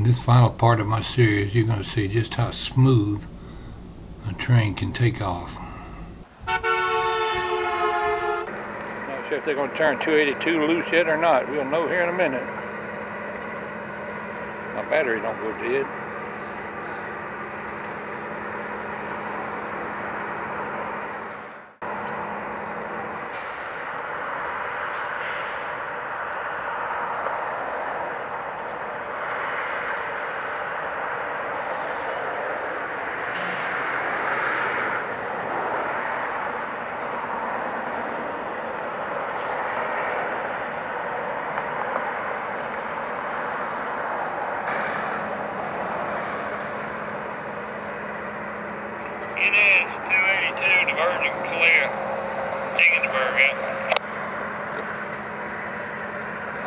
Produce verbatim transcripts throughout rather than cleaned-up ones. in this final part of my series, you're going to see just how smooth a train can take off. Not sure if they're going to turn two eighty-two loose yet or not. We'll know here in a minute. My battery don't go dead.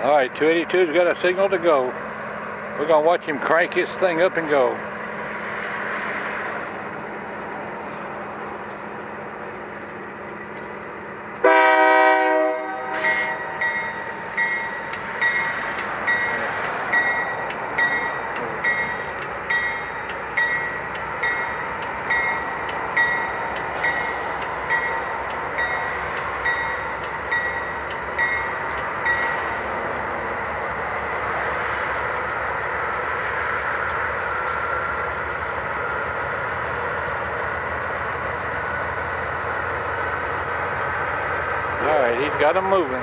Alright, two eighty-two's got a signal to go. We're going to watch him crank his thing up and go. He's got him moving.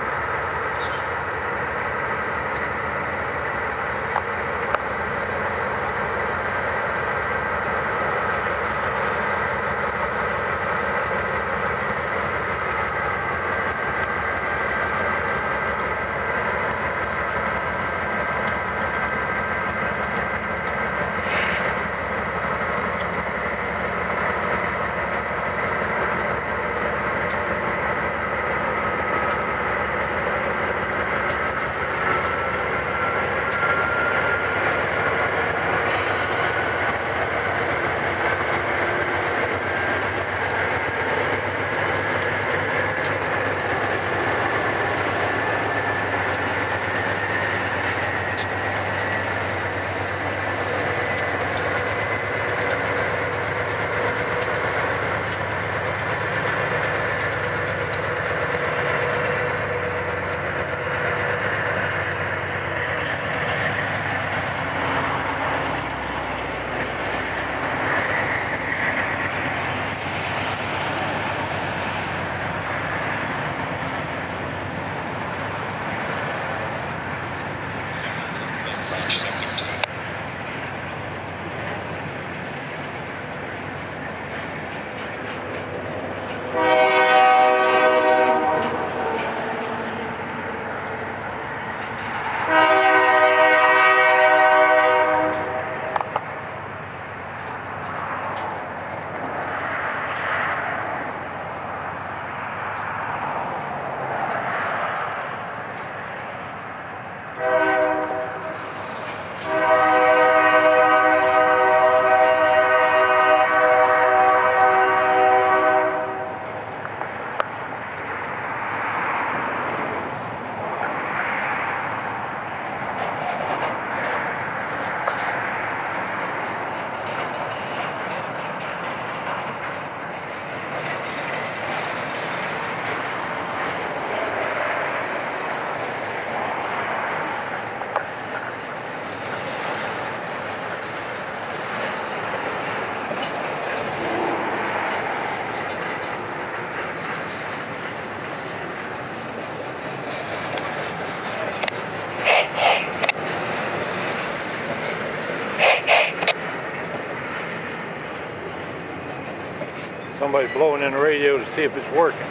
Somebody's blowing in the radio to see if it's working.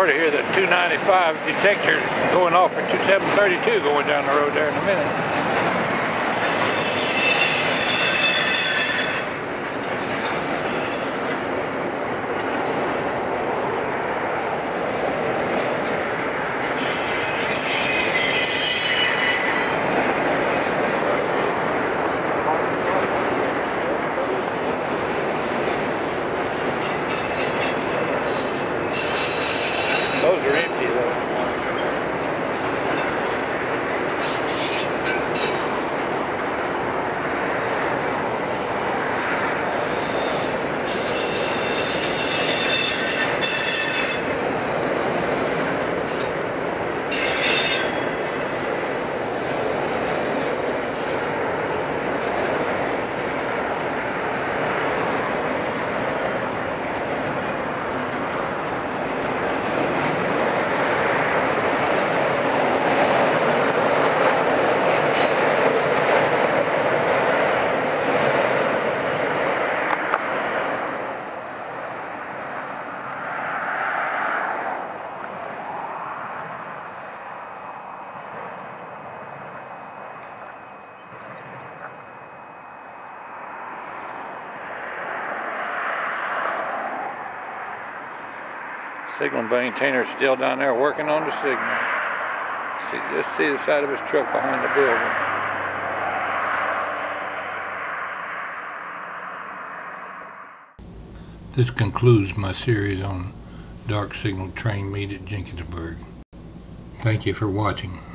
ought to hear that two ninety-five detector going off at seven thirty-two going down the road there in a minute. Those are empty . Signal maintainer still down there working on the signal. See, just see the side of his truck behind the building. This concludes my series on dark signal train meet at Jenkinsburg. Thank you for watching.